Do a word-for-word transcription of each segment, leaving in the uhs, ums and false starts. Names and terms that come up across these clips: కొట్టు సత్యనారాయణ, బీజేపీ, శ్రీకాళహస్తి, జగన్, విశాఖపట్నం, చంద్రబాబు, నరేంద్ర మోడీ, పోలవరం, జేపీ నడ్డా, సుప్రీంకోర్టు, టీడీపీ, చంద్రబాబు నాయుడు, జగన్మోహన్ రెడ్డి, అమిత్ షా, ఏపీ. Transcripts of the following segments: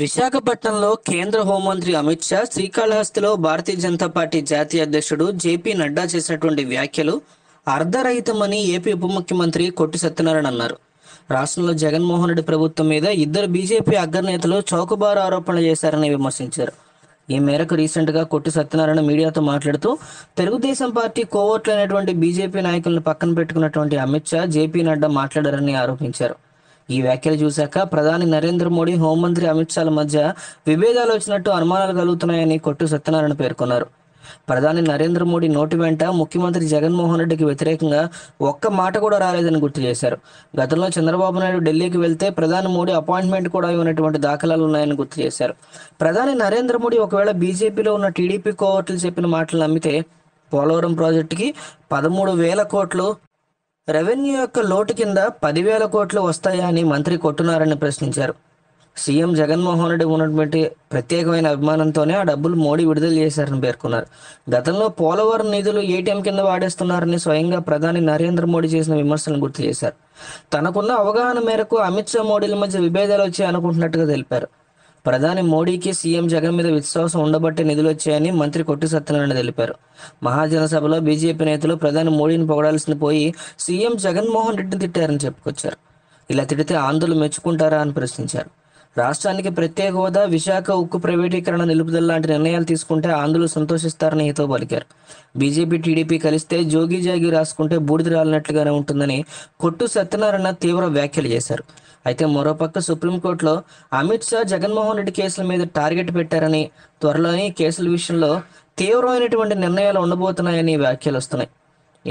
విశాఖపట్నంలో కేంద్ర హోంమంత్రి అమిత్ షా శ్రీకాళహస్తిలో భారతీయ జనతా పార్టీ జాతీయ అధ్యక్షుడు జేపీ నడ్డా చేసినటువంటి వ్యాఖ్యలు అర్ధరహితమని ఏపీ ఉప ముఖ్యమంత్రి కొట్టి సత్యనారాయణ అన్నారు. రాష్ట్రంలో జగన్మోహన్ రెడ్డి ప్రభుత్వం మీద ఇద్దరు బీజేపీ అగ్రనేతలు చౌకబారు ఆరోపణలు చేశారని విమర్శించారు. ఈ మేరకు రీసెంట్గా కొట్టి సత్యనారాయణ మీడియాతో మాట్లాడుతూ తెలుగుదేశం పార్టీ కోవట్లైనటువంటి బీజేపీ నాయకులను పక్కన పెట్టుకున్నటువంటి అమిత్ షా జేపీ నడ్డా మాట్లాడారని ఆరోపించారు. ఈ వ్యాఖ్యలు చూశాక ప్రధాని నరేంద్ర మోడీ, హోంమంత్రి అమిత్ షాల మధ్య విభేదాలు వచ్చినట్టు అనుమానాలు కలుగుతున్నాయని కొట్టు సత్యనారాయణ పేర్కొన్నారు. ప్రధాని నరేంద్ర మోడీ నోటి వెంట ముఖ్యమంత్రి జగన్మోహన్ రెడ్డికి వ్యతిరేకంగా ఒక్క మాట కూడా రాలేదని గుర్తు చేశారు. గతంలో చంద్రబాబు నాయుడు ఢిల్లీకి వెళ్తే ప్రధాని మోడీ అపాయింట్మెంట్ కూడా ఇవ్వనటువంటి దాఖలాలు ఉన్నాయని గుర్తు చేశారు. ప్రధాని నరేంద్ర మోడీ ఒకవేళ బీజేపీలో ఉన్న టీడీపీ కోవర్టులు చెప్పిన మాటలు నమ్మితే పోలవరం ప్రాజెక్టుకి పదమూడు వేల కోట్లు రెవెన్యూ యొక్క లోటు కింద పదివేల కోట్లు వస్తాయా అని మంత్రి కొట్టినారని ప్రశ్నించారు. సీఎం జగన్మోహన్ రెడ్డి ఉన్నటువంటి ప్రత్యేకమైన అభిమానంతోనే ఆ డబ్బులు మోడీ విడుదల చేశారని పేర్కొన్నారు. గతంలో పోలవరం నిధులు ఏటీఎం కింద వాడేస్తున్నారని స్వయంగా ప్రధాని నరేంద్ర మోడీ చేసిన విమర్శలను గుర్తు చేశారు. తనకున్న అవగాహన మేరకు అమిత్ షా మోడీల మధ్య విభేదాలు వచ్చాయి అనుకుంటున్నట్టుగా తెలిపారు. ప్రధాని మోడీకి సీఎం జగన్ మీద విశ్వాసం ఉండబట్టే నిధులు వచ్చాయని మంత్రి కొట్టి సత్యనారాయణ తెలిపారు. మహాజన సభలో బీజేపీ నేతలు ప్రధాని మోడీని పొగడాల్సిన పోయి సీఎం జగన్మోహన్ రెడ్డిని తిట్టారని చెప్పుకొచ్చారు. ఇలా తిడితే ఆంధ్రులు మెచ్చుకుంటారా అని ప్రశ్నించారు. రాష్ట్రానికి ప్రత్యేక హోదా, విశాఖ ఉక్కు ప్రైవేటీకరణ నిలుపుదల లాంటి నిర్ణయాలు తీసుకుంటే ఆంధ్రులు సంతోషిస్తారని హితో పలికారు. బీజేపీ టీడీపీ కలిస్తే జోగి జాగి రాసుకుంటే బూడిద రాలినట్లుగానే ఉంటుందని కొట్టు సత్యనారాయణ తీవ్ర వ్యాఖ్యలు చేశారు. అయితే మరోపక్క సుప్రీంకోర్టులో అమిత్ షా, జగన్మోహన్ రెడ్డి కేసుల మీద టార్గెట్ పెట్టారని, త్వరలోనే కేసుల విషయంలో తీవ్రమైనటువంటి నిర్ణయాలు ఉండబోతున్నాయని వ్యాఖ్యలు వస్తున్నాయి.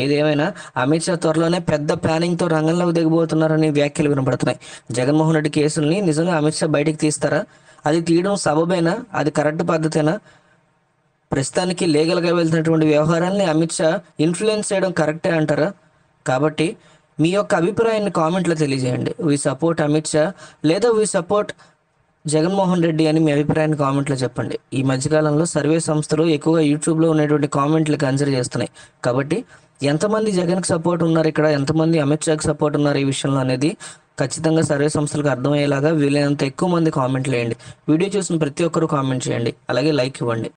ఏదేమైనా అమిత్ షా త్వరలోనే పెద్ద ప్లానింగ్తో రంగంలోకి దిగబోతున్నారని వ్యాఖ్యలు వినపడుతున్నాయి. జగన్మోహన్ రెడ్డి కేసుల్ని నిజంగా అమిత్ షా బయటకు తీస్తారా? అది తీయడం సబబేనా? అది కరెక్ట్ పద్ధతేనా? ప్రస్తుతానికి లీగల్గా వెళ్తున్నటువంటి వ్యవహారాన్ని అమిత్ షా ఇన్ఫ్లుయెన్స్ చేయడం కరెక్టే అంటారా? కాబట్టి మీ యొక్క అభిప్రాయాన్ని కామెంట్లో తెలియజేయండి. వీ సపోర్ట్ అమిత్ షా లేదా వీ సపోర్ట్ జగన్మోహన్ రెడ్డి అని మీ అభిప్రాయాన్ని కామెంట్లో చెప్పండి. ఈ మధ్యకాలంలో సర్వే సంస్థలు ఎక్కువగా యూట్యూబ్లో ఉన్నటువంటి కామెంట్లు కన్సిడర్ చేస్తున్నాయి. కాబట్టి ఎంతమంది జగన్కి సపోర్ట్ ఉన్నారు ఇక్కడ, ఎంతమంది అమిత్ షాకి సపోర్ట్ ఉన్నారు ఈ విషయంలో అనేది ఖచ్చితంగా సర్వే సంస్థలకు అర్థమయ్యేలాగా వీలైనంత ఎక్కువ మంది కామెంట్లు వేయండి. వీడియో చూసిన ప్రతి ఒక్కరూ కామెంట్ చేయండి, అలాగే లైక్ ఇవ్వండి.